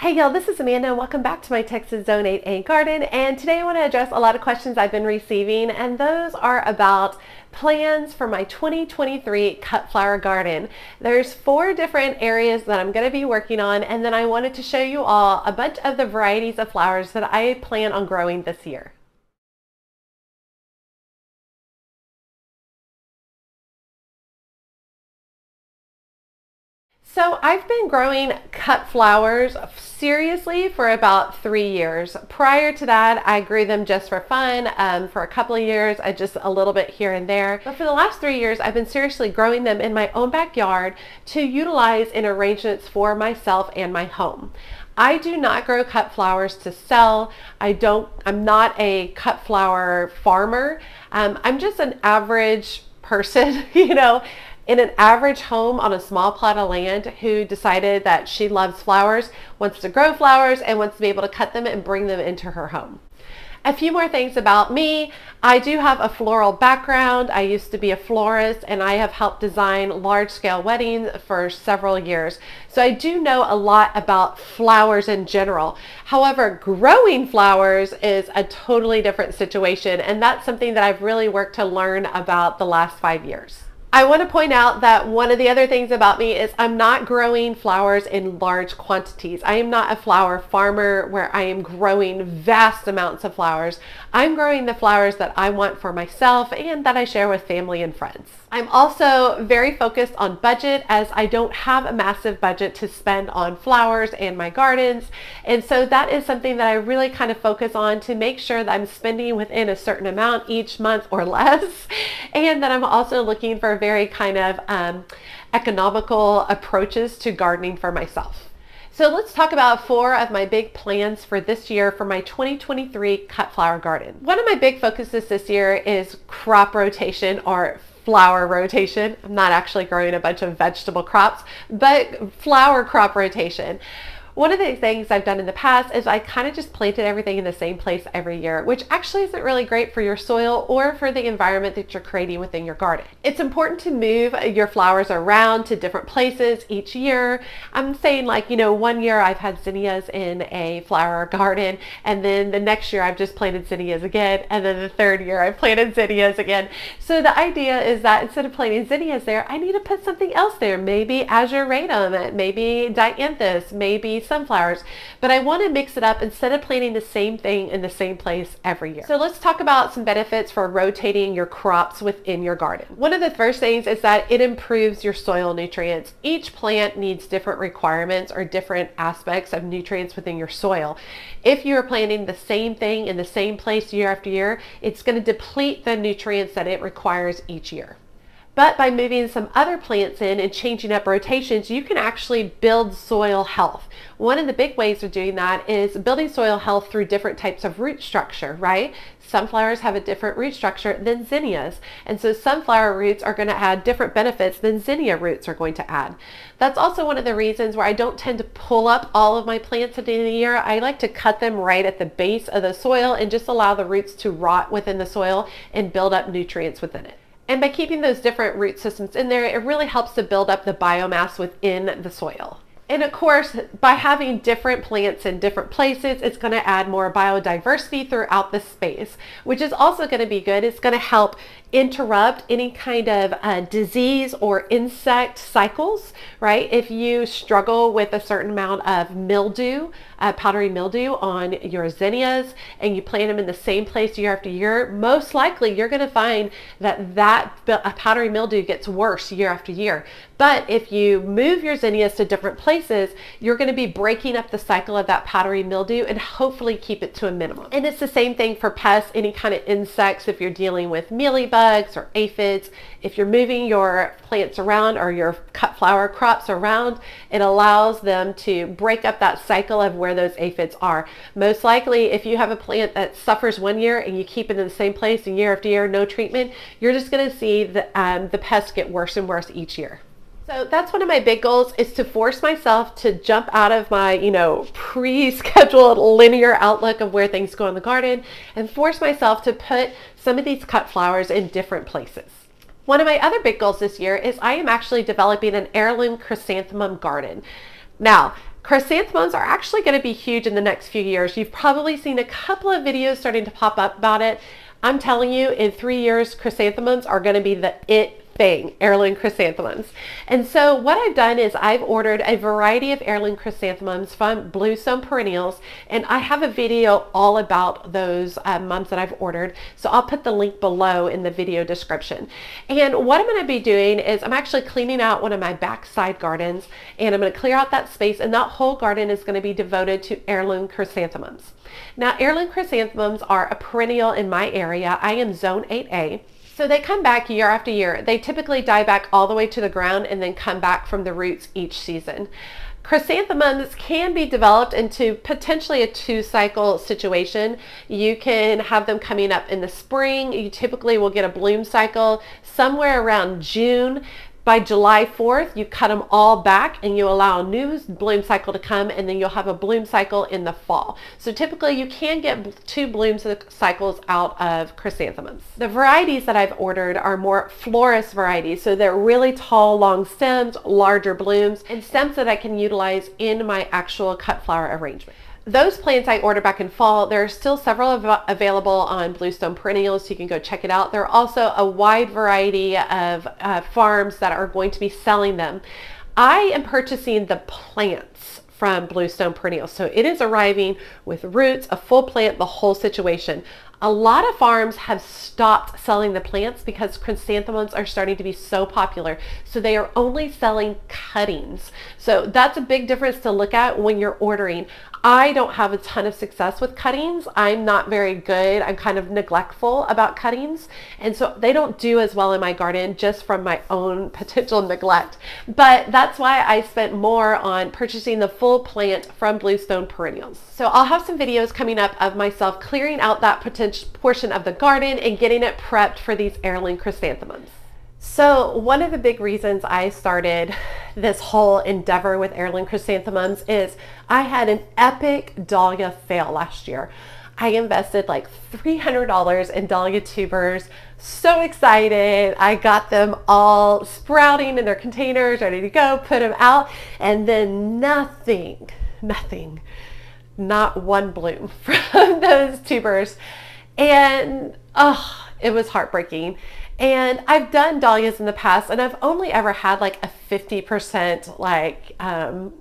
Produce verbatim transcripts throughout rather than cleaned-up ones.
Hey y'all, this is Amanda and welcome back to my Texas Zone eight A garden, and today I want to address a lot of questions I've been receiving, and those are about plans for my twenty twenty-three cut flower garden. There's four different areas that I'm going to be working on, and then I wanted to show you all a bunch of the varieties of flowers that I plan on growing this year. So I've been growing cut flowers seriously for about three years. Prior to that, I grew them just for fun um, for a couple of years, I just a little bit here and there. But for the last three years, I've been seriously growing them in my own backyard to utilize in arrangements for myself and my home. I do not grow cut flowers to sell. I don't, I'm not a cut flower farmer. Um, I'm just an average person, you know, in an average home on a small plot of land who decided that she loves flowers, wants to grow flowers, and wants to be able to cut them and bring them into her home. A few more things about me. I do have a floral background. I used to be a florist, and I have helped design large-scale weddings for several years. So I do know a lot about flowers in general. However, growing flowers is a totally different situation, and that's something that I've really worked to learn about the last five years. I want to point out that one of the other things about me is I'm not growing flowers in large quantities. I am not a flower farmer where I am growing vast amounts of flowers. I'm growing the flowers that I want for myself and that I share with family and friends. I'm also very focused on budget, as I don't have a massive budget to spend on flowers and my gardens. And so that is something that I really kind of focus on to make sure that I'm spending within a certain amount each month or less, and that I'm also looking for very kind of um, economical approaches to gardening for myself. So let's talk about four of my big plans for this year for my twenty twenty-three cut flower garden. One of my big focuses this year is crop rotation or flower rotation. I'm not actually growing a bunch of vegetable crops, but flower crop rotation. One of the things I've done in the past is I kind of just planted everything in the same place every year, which actually isn't really great for your soil or for the environment that you're creating within your garden. It's important to move your flowers around to different places each year. I'm saying, like, you know, one year I've had zinnias in a flower garden, and then the next year I've just planted zinnias again, and then the third year I've planted zinnias again. So the idea is that instead of planting zinnias there, I need to put something else there. Maybe azuratum, maybe dianthus, maybe sunflowers, but I want to mix it up instead of planting the same thing in the same place every year. So let's talk about some benefits for rotating your crops within your garden. One of the first things is that it improves your soil nutrients. Each plant needs different requirements or different aspects of nutrients within your soil. If you're planting the same thing in the same place year after year, it's going to deplete the nutrients that it requires each year. But by moving some other plants in and changing up rotations, you can actually build soil health. One of the big ways of doing that is building soil health through different types of root structure, right? Sunflowers have a different root structure than zinnias, and so sunflower roots are going to add different benefits than zinnia roots are going to add. That's also one of the reasons where I don't tend to pull up all of my plants at the end of the year. I like to cut them right at the base of the soil and just allow the roots to rot within the soil and build up nutrients within it. And by keeping those different root systems in there, it really helps to build up the biomass within the soil. And of course, by having different plants in different places, it's going to add more biodiversity throughout the space, which is also going to be good. It's going to help interrupt any kind of uh, disease or insect cycles, right? If you struggle with a certain amount of mildew, uh, powdery mildew on your zinnias, and you plant them in the same place year after year, most likely you're going to find that that powdery mildew gets worse year after year. But if you move your zinnias to different places, you're going to be breaking up the cycle of that powdery mildew and hopefully keep it to a minimum. And it's the same thing for pests, any kind of insects. If you're dealing with mealybugs or aphids, if you're moving your plants around or your cut flower crops around, it allows them to break up that cycle of where those aphids are. Most likely, if you have a plant that suffers one year and you keep it in the same place and year after year, no treatment, you're just going to see the, um, the pests get worse and worse each year. So that's one of my big goals, is to force myself to jump out of my, you know, pre-scheduled linear outlook of where things go in the garden and force myself to put some of these cut flowers in different places. One of my other big goals this year is I am actually developing an heirloom chrysanthemum garden. Now, Chrysanthemums are actually going to be huge in the next few years. You've probably seen a couple of videos starting to pop up about it. I'm telling you, in three years, chrysanthemums are going to be the it thing, heirloom chrysanthemums. And so what I've done is I've ordered a variety of heirloom chrysanthemums from Bluestone Perennials, and I have a video all about those uh, mums that I've ordered. So I'll put the link below in the video description. And what I'm going to be doing is I'm actually cleaning out one of my backside gardens, and I'm going to clear out that space, and that whole garden is going to be devoted to heirloom chrysanthemums. Now, heirloom chrysanthemums are a perennial in my area. I am zone eight A. So they come back year after year. They typically die back all the way to the ground and then come back from the roots each season. Chrysanthemums can be developed into potentially a two-cycle situation. You can have them coming up in the spring. You typically will get a bloom cycle somewhere around June. By July fourth, you cut them all back and you allow a new bloom cycle to come, and then you'll have a bloom cycle in the fall. So typically you can get two bloom cycles out of chrysanthemums. The varieties that I've ordered are more florist varieties. So they're really tall, long stems, larger blooms, and stems that I can utilize in my actual cut flower arrangement. Those plants I ordered back in fall, there are still several av available on Bluestone Perennials, so you can go check it out. There are also a wide variety of uh, farms that are going to be selling them. I am purchasing the plants from Bluestone Perennials, so it is arriving with roots, a full plant, the whole situation. A lot of farms have stopped selling the plants because chrysanthemums are starting to be so popular. So they are only selling cuttings. So that's a big difference to look at when you're ordering. I don't have a ton of success with cuttings. I'm not very good. I'm kind of neglectful about cuttings. And so they don't do as well in my garden just from my own potential neglect. But that's why I spent more on purchasing the full plant from Bluestone Perennials. So I'll have some videos coming up of myself clearing out that potential portion of the garden and getting it prepped for these heirloom chrysanthemums. So one of the big reasons I started this whole endeavor with heirloom chrysanthemums is I had an epic dahlia fail last year. I invested like three hundred dollars in dahlia tubers. So excited. I got them all sprouting in their containers, ready to go, put them out, and then nothing, nothing, not one bloom from those tubers. And oh, it was heartbreaking. And I've done dahlias in the past, and I've only ever had like a fifty percent like, um,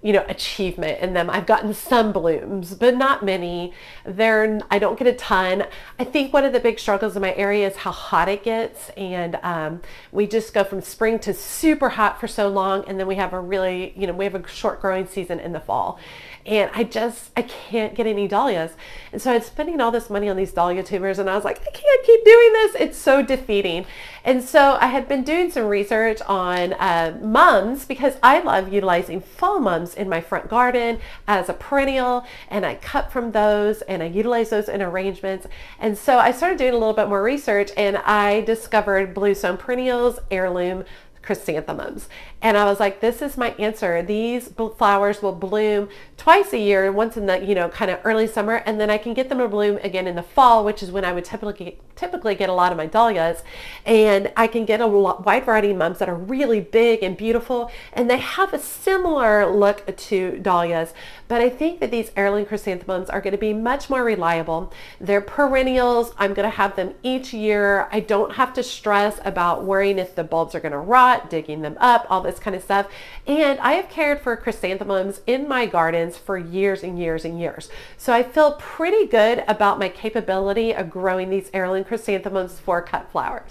you know, achievement in them. I've gotten some blooms, but not many. They're, I don't get a ton. I think one of the big struggles in my area is how hot it gets. And um, we just go from spring to super hot for so long. And then we have a really, you know, we have a short growing season in the fall. And I just, I can't get any dahlias. And so I was spending all this money on these dahlia tubers, and I was like, I can't keep doing this. It's so defeating. And so I had been doing some research on uh, mums, because I love utilizing fall mums in my front garden as a perennial, and I cut from those and I utilize those in arrangements. And so I started doing a little bit more research, and I discovered Bluestone Perennials heirloom chrysanthemums. And I was like, this is my answer. These flowers will bloom twice a year, once in the, you know, kind of early summer, and then I can get them to bloom again in the fall, which is when I would typically typically get a lot of my dahlias. And I can get a wide variety of mums that are really big and beautiful, and they have a similar look to dahlias. But I think that these heirloom chrysanthemums are going to be much more reliable. They're perennials. I'm going to have them each year. I don't have to stress about worrying if the bulbs are going to rot, digging them up, all this kind of stuff. And I have cared for chrysanthemums in my gardens for years and years and years. So I feel pretty good about my capability of growing these heirloom chrysanthemums for cut flowers.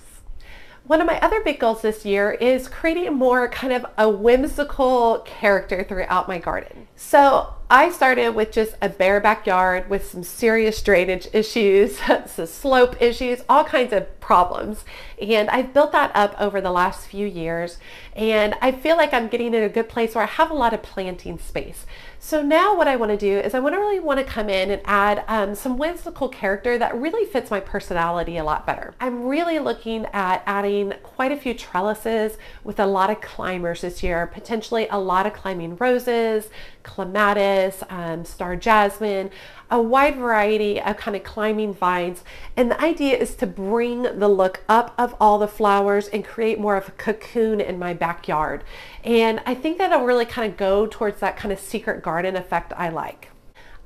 One of my other big goals this year is creating more kind of a whimsical character throughout my garden. So I started with just a bare backyard with some serious drainage issues, some slope issues, all kinds of problems. And I've built that up over the last few years. And I feel like I'm getting in a good place where I have a lot of planting space. So now what I want to do is I want to really want to come in and add um, some whimsical character that really fits my personality a lot better. I'm really looking at adding quite a few trellises with a lot of climbers this year, potentially a lot of climbing roses, clematis, lettuce, um, star jasmine, a wide variety of kind of climbing vines. And the idea is to bring the look up of all the flowers and create more of a cocoon in my backyard. And I think that'll really kind of go towards that kind of secret garden effect I like.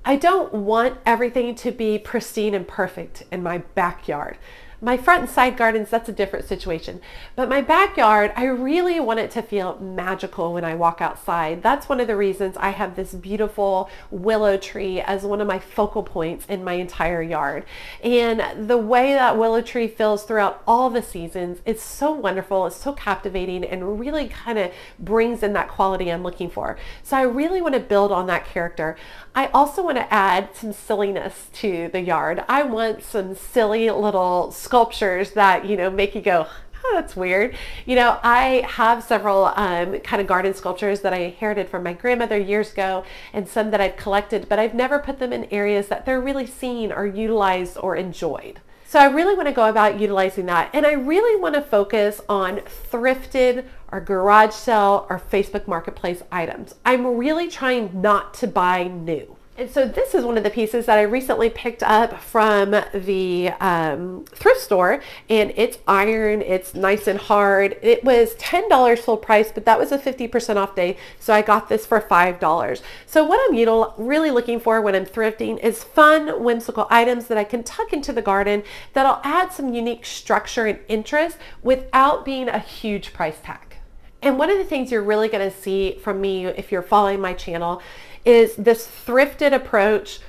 I don't want everything to be pristine and perfect in my backyard. My front and side gardens, that's a different situation. But my backyard, I really want it to feel magical when I walk outside. That's one of the reasons I have this beautiful willow tree as one of my focal points in my entire yard. And the way that willow tree feels throughout all the seasons, it's so wonderful, it's so captivating, and really kind of brings in that quality I'm looking for. So I really want to build on that character. I also want to add some silliness to the yard. I want some silly little sculptures that, you know, make you go, oh, that's weird. You know, I have several um, kind of garden sculptures that I inherited from my grandmother years ago, and some that I've collected, but I've never put them in areas that they're really seen or utilized or enjoyed. So I really want to go about utilizing that, and I really want to focus on thrifted or garage sale or Facebook Marketplace items. I'm really trying not to buy new. And so this is one of the pieces that I recently picked up from the um, thrift store, and it's iron, it's nice and hard. It was ten dollars full price, but that was a fifty percent off day, so I got this for five dollars. So what I'm you know, really looking for when I'm thrifting is fun, whimsical items that I can tuck into the garden that'll add some unique structure and interest without being a huge price tag. And one of the things you're really going to see from me if you're following my channel is this thrifted approach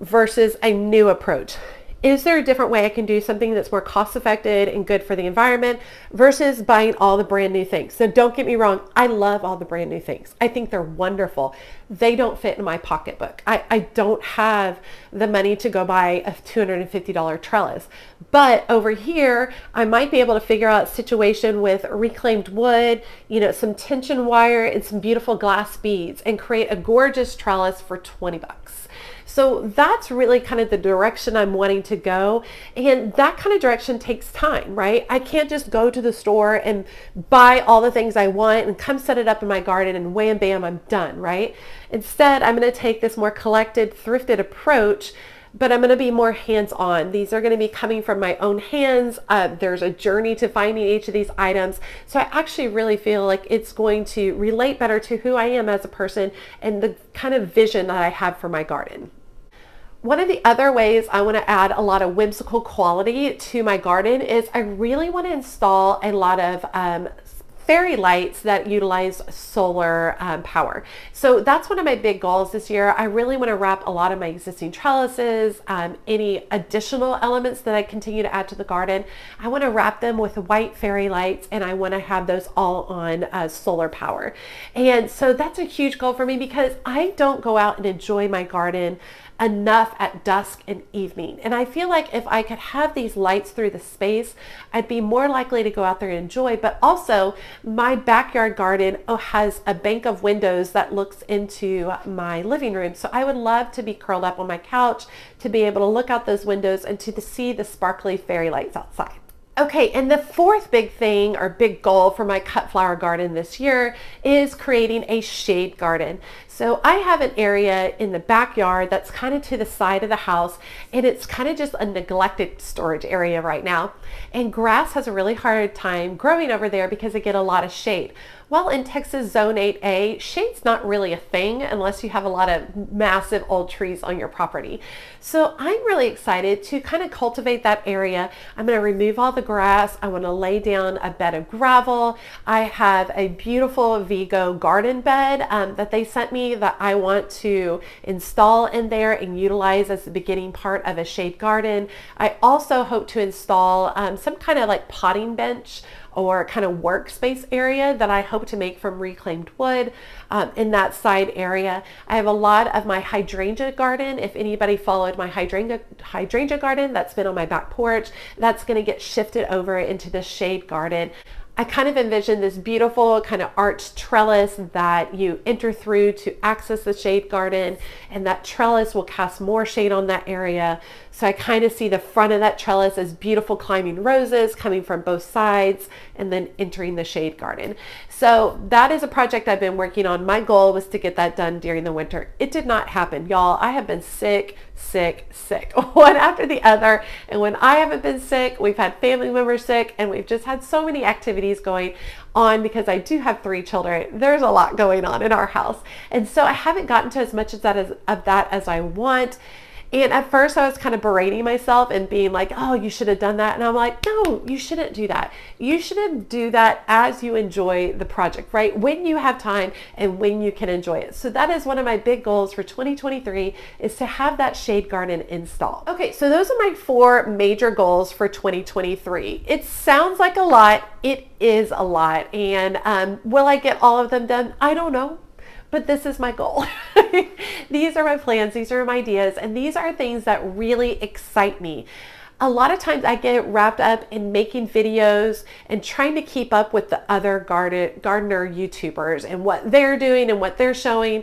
versus a new approach. Is there a different way I can do something that's more cost effective and good for the environment versus buying all the brand new things? So don't get me wrong, I love all the brand new things. I think they're wonderful. They don't fit in my pocketbook. I, I don't have the money to go buy a two hundred fifty dollar trellis. But over here, I might be able to figure out a situation with reclaimed wood, you know, some tension wire and some beautiful glass beads and create a gorgeous trellis for twenty bucks. So that's really kind of the direction I'm wanting to go. And that kind of direction takes time, right? I can't just go to the store and buy all the things I want and come set it up in my garden and wham, bam, I'm done, right? Instead, I'm going to take this more collected, thrifted approach, but I'm going to be more hands-on. These are going to be coming from my own hands. Uh, there's a journey to finding each of these items. So I actually really feel like it's going to relate better to who I am as a person and the kind of vision that I have for my garden. One of the other ways I want to add a lot of whimsical quality to my garden is I really want to install a lot of um, fairy lights that utilize solar um, power. So that's one of my big goals this year. I really want to wrap a lot of my existing trellises, um, any additional elements that I continue to add to the garden. I want to wrap them with white fairy lights, and I want to have those all on uh, solar power. And so that's a huge goal for me because I don't go out and enjoy my garden enough at dusk and evening. And I feel like if I could have these lights through the space, I'd be more likely to go out there and enjoy, but also my backyard garden has a bank of windows that looks into my living room. So I would love to be curled up on my couch, to be able to look out those windows and to see the sparkly fairy lights outside. Okay, and the fourth big thing or big goal for my cut flower garden this year is creating a shade garden. So I have an area in the backyard that's kind of to the side of the house, and it's kind of just a neglected storage area right now. And grass has a really hard time growing over there because they get a lot of shade. Well, in Texas zone eight A, shade's not really a thing unless you have a lot of massive old trees on your property. So I'm really excited to kind of cultivate that area. I'm going to remove all the grass. I want to lay down a bed of gravel. I have a beautiful Vigo garden bed um, that they sent me that I want to install in there and utilize as the beginning part of a shade garden. I also hope to install um, some kind of like potting bench or kind of workspace area that I hope to make from reclaimed wood um, in that side area. I have a lot of my hydrangea garden. If anybody followed my hydrangea, hydrangea garden that's been on my back porch, that's going to get shifted over into the shade garden. I kind of envision this beautiful kind of arched trellis that you enter through to access the shade garden, and that trellis will cast more shade on that area. So I kind of see the front of that trellis as beautiful climbing roses coming from both sides and then entering the shade garden. So that is a project I've been working on. My goal was to get that done during the winter. It did not happen, y'all. I have been sick, sick, sick, one after the other. And when I haven't been sick, we've had family members sick, and we've just had so many activities going on because I do have three children. There's a lot going on in our house. And so I haven't gotten to as much of that as, of that as I want. And at first I was kind of berating myself and being like, oh, you should have done that. And I'm like, no, you shouldn't do that. You shouldn't do that as you enjoy the project, right? When you have time and when you can enjoy it. So that is one of my big goals for twenty twenty-three, is to have that shade garden installed. Okay, so those are my four major goals for twenty twenty-three. It sounds like a lot. It is a lot. And um, will I get all of them done? I don't know. But this is my goal. These are my plans, these are my ideas, and these are things that really excite me. A lot of times I get wrapped up in making videos and trying to keep up with the other garden, gardener YouTubers and what they're doing and what they're showing.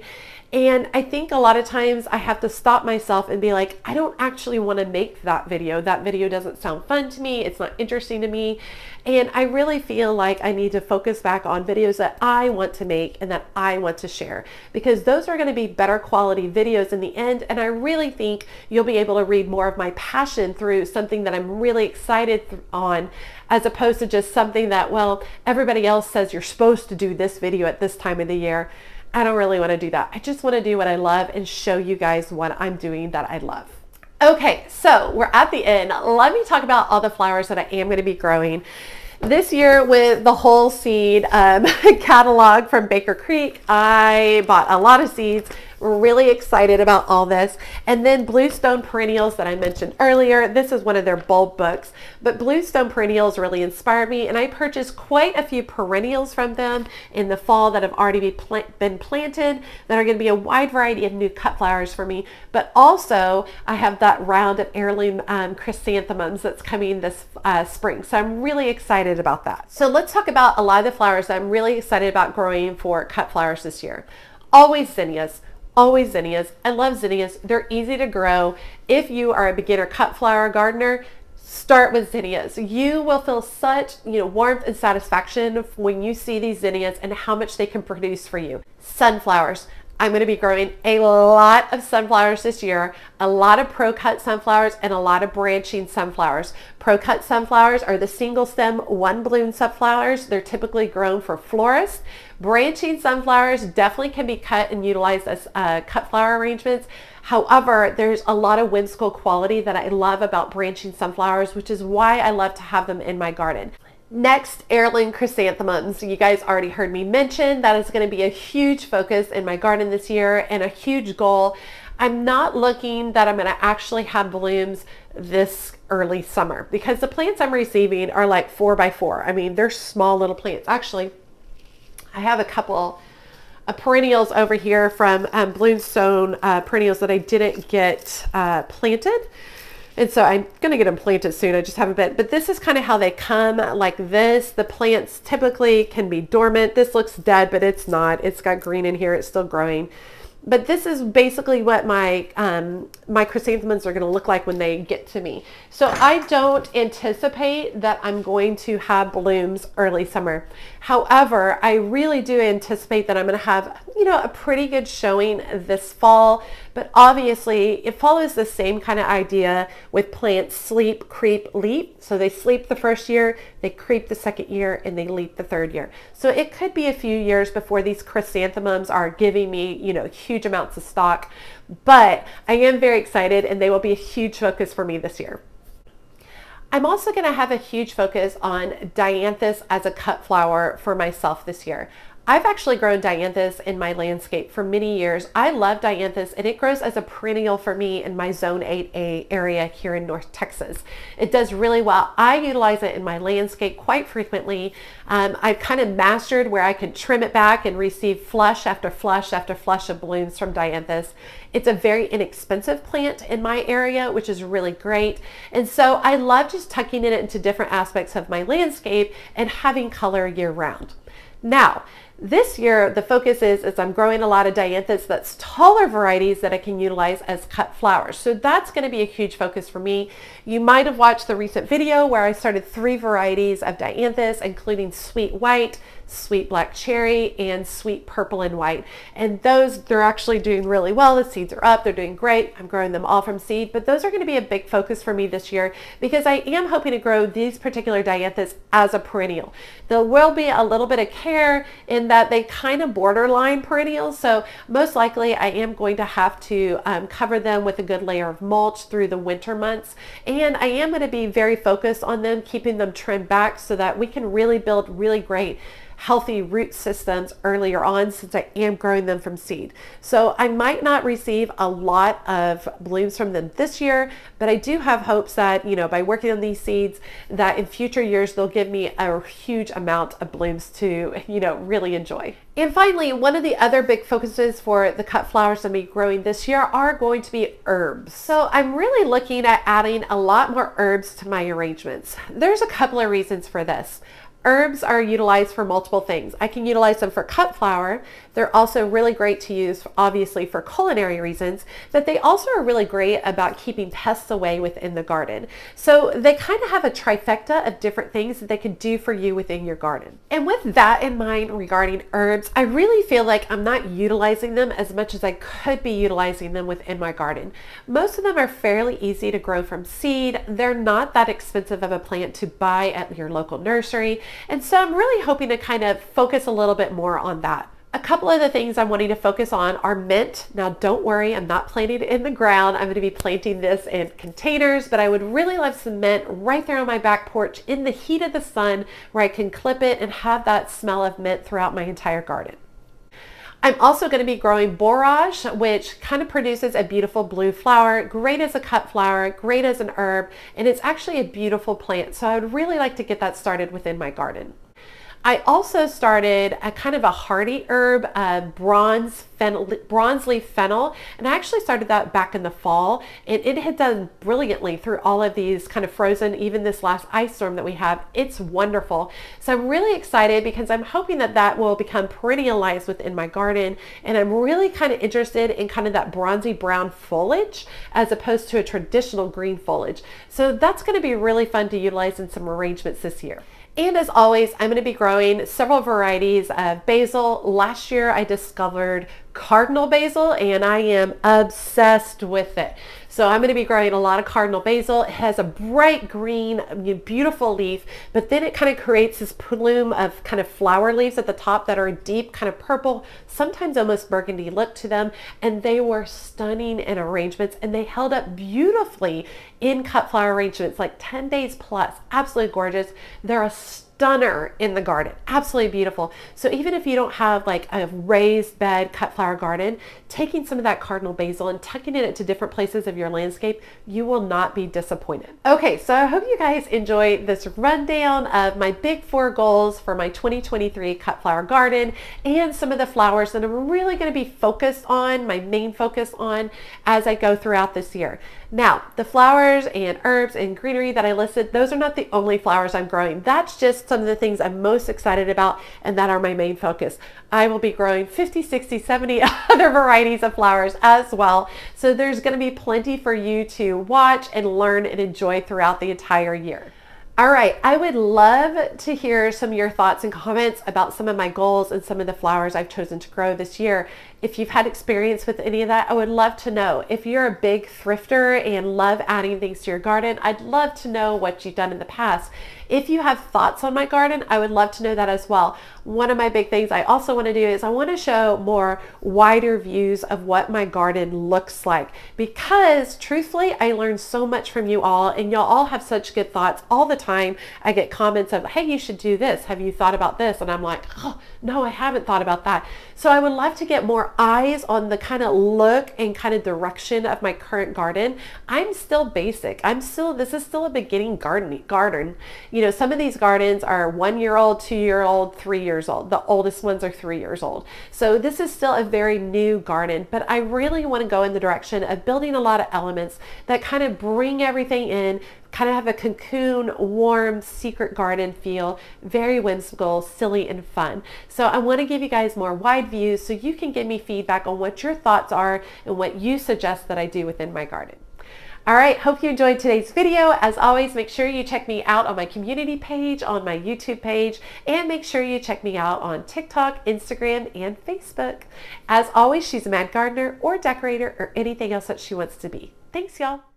And I think a lot of times I have to stop myself and be like, I don't actually want to make that video. That video doesn't sound fun to me. It's not interesting to me. And I really feel like I need to focus back on videos that I want to make and that I want to share, because those are going to be better quality videos in the end. And I really think you'll be able to read more of my passion through something that I'm really excited on, as opposed to just something that, well, everybody else says you're supposed to do this video at this time of the year. I don't really want to do that. I just want to do what I love and show you guys what I'm doing that I love. Okay, so we're at the end. Let me talk about all the flowers that I am going to be growing this year with the whole seed um, catalog from Baker Creek. I bought a lot of seeds. Really excited about all this. And then Bluestone Perennials that I mentioned earlier. This is one of their bulb books, but Bluestone Perennials really inspired me, and I purchased quite a few perennials from them in the fall that have already be plant, been planted, that are going to be a wide variety of new cut flowers for me. But also I have that round of heirloom um, chrysanthemums that's coming this uh, spring. So I'm really excited about that. So let's talk about a lot of the flowers that I'm really excited about growing for cut flowers this year. Always zinnias. Always zinnias. I love zinnias. They're easy to grow. If you are a beginner cut flower gardener, start with zinnias. You will feel such, you know, warmth and satisfaction when you see these zinnias and how much they can produce for you. Sunflowers. I'm going to be growing a lot of sunflowers this year, a lot of pro-cut sunflowers and a lot of branching sunflowers. Pro-cut sunflowers are the single stem, one bloom sunflowers. They're typically grown for florists. Branching sunflowers definitely can be cut and utilized as uh, cut flower arrangements. However, there's a lot of whimsical quality that I love about branching sunflowers, which is why I love to have them in my garden. Next, heirloom chrysanthemums. You guys already heard me mention that is going to be a huge focus in my garden this year and a huge goal. I'm not looking that I'm going to actually have blooms this early summer, because the plants I'm receiving are like four by four. I mean, they're small little plants. Actually, I have a couple of perennials over here from um, Bluestone uh, perennials that I didn't get uh, planted. And so I'm going to get them planted soon. I just haven't been, but this is kind of how they come, like this. The plants typically can be dormant. This looks dead, but it's not. It's got green in here. It's still growing. But this is basically what my, um, my chrysanthemums are going to look like when they get to me. So I don't anticipate that I'm going to have blooms early summer. However, I really do anticipate that I'm going to have, you know, a pretty good showing this fall. But obviously it follows the same kind of idea with plants: sleep, creep, leap. So they sleep the first year, they creep the second year, and they leap the third year. So it could be a few years before these chrysanthemums are giving me, you know, huge amounts of stock, but I am very excited, and they will be a huge focus for me this year. I'm also going to have a huge focus on dianthus as a cut flower for myself this year. I've actually grown dianthus in my landscape for many years. I love dianthus, and it grows as a perennial for me in my zone eight A area here in North Texas. It does really well. I utilize it in my landscape quite frequently. Um, I've kind of mastered where I can trim it back and receive flush after flush after flush of blooms from dianthus. It's a very inexpensive plant in my area, which is really great. And so I love just tucking it into different aspects of my landscape and having color year round. Now, this year, the focus is, is I'm growing a lot of dianthus that's taller varieties that I can utilize as cut flowers. So that's going to be a huge focus for me. You might have watched the recent video where I started three varieties of dianthus, including sweet white, sweet black cherry, and sweet purple and white. And those, they're actually doing really well. The seeds are up, they're doing great. I'm growing them all from seed, but those are going to be a big focus for me this year because I am hoping to grow these particular dianthus as a perennial. There will be a little bit of care in that they kind of borderline perennials, so most likely I am going to have to um, cover them with a good layer of mulch through the winter months, and I am going to be very focused on them, keeping them trimmed back so that we can really build really great healthy root systems earlier on, since I am growing them from seed. So I might not receive a lot of blooms from them this year, but I do have hopes that, you know, by working on these seeds, that in future years they'll give me a huge amount of blooms to, you know, really enjoy. And finally, one of the other big focuses for the cut flowers I'm going to be growing this year are going to be herbs. So I'm really looking at adding a lot more herbs to my arrangements. There's a couple of reasons for this. Herbs are utilized for multiple things. I can utilize them for cut flower. They're also really great to use, obviously, for culinary reasons, but they also are really great about keeping pests away within the garden. So they kind of have a trifecta of different things that they can do for you within your garden. And with that in mind regarding herbs, I really feel like I'm not utilizing them as much as I could be utilizing them within my garden. Most of them are fairly easy to grow from seed. They're not that expensive of a plant to buy at your local nursery. And so I'm really hoping to kind of focus a little bit more on that. A couple of the things I'm wanting to focus on are mint. Now don't worry, I'm not planting it in the ground. I'm going to be planting this in containers, but I would really love some mint right there on my back porch in the heat of the sun where I can clip it and have that smell of mint throughout my entire garden. I'm also going to be growing borage, which kind of produces a beautiful blue flower, great as a cut flower, great as an herb, and it's actually a beautiful plant. So I would really like to get that started within my garden. I also started a kind of a hardy herb, uh, bronze, fennel, bronze leaf fennel, and I actually started that back in the fall, and it had done brilliantly through all of these kind of frozen, even this last ice storm that we have. It's wonderful. So I'm really excited because I'm hoping that that will become perennialized within my garden, and I'm really kind of interested in kind of that bronzy brown foliage as opposed to a traditional green foliage. So that's going to be really fun to utilize in some arrangements this year. And as always, I'm going to be growing several varieties of basil. Last year I discovered cardinal basil and I am obsessed with it. So I'm going to be growing a lot of cardinal basil. It has a bright green, beautiful leaf, but then it kind of creates this plume of kind of flower leaves at the top that are a deep kind of purple, sometimes almost burgundy look to them. And they were stunning in arrangements and they held up beautifully in cut flower arrangements, like ten days plus. Absolutely gorgeous. They're a stunner in the garden, absolutely beautiful. So even if you don't have like a raised bed cut flower garden, taking some of that cardinal basil and tucking it to different places of your landscape, you will not be disappointed. Okay, so I hope you guys enjoyed this rundown of my big four goals for my twenty twenty-three cut flower garden and some of the flowers that I'm really going to be focused on, my main focus on, as I go throughout this year. Now, the flowers and herbs and greenery that I listed, those are not the only flowers I'm growing. That's just some of the things I'm most excited about and that are my main focus. I will be growing fifty, sixty, seventy other varieties of flowers as well. So there's going to be plenty for you to watch and learn and enjoy throughout the entire year. All right, I would love to hear some of your thoughts and comments about some of my goals and some of the flowers I've chosen to grow this year. If you've had experience with any of that, I would love to know. If you're a big thrifter and love adding things to your garden, I'd love to know what you've done in the past. If you have thoughts on my garden, I would love to know that as well. One of my big things I also want to do is I want to show more wider views of what my garden looks like, because truthfully, I learned so much from you all, and y'all all have such good thoughts all the time. I get comments of, hey, you should do this. Have you thought about this? And I'm like, oh, no, I haven't thought about that. So I would love to get more eyes on the kind of look and kind of direction of my current garden. I'm still basic. I'm still, this is still a beginning garden, garden. You know, some of these gardens are one year old, two year old, three years old. The oldest ones are three years old. So this is still a very new garden, but I really want to go in the direction of building a lot of elements that kind of bring everything in, kind of have a cocoon, warm, secret garden feel, very whimsical, silly, and fun. So I want to give you guys more wide views so you can give me feedback on what your thoughts are and what you suggest that I do within my garden. All right, hope you enjoyed today's video. As always, make sure you check me out on my community page, on my YouTube page, and make sure you check me out on TikTok, Instagram, and Facebook. As always, she's a mad gardener or decorator or anything else that she wants to be. Thanks, y'all.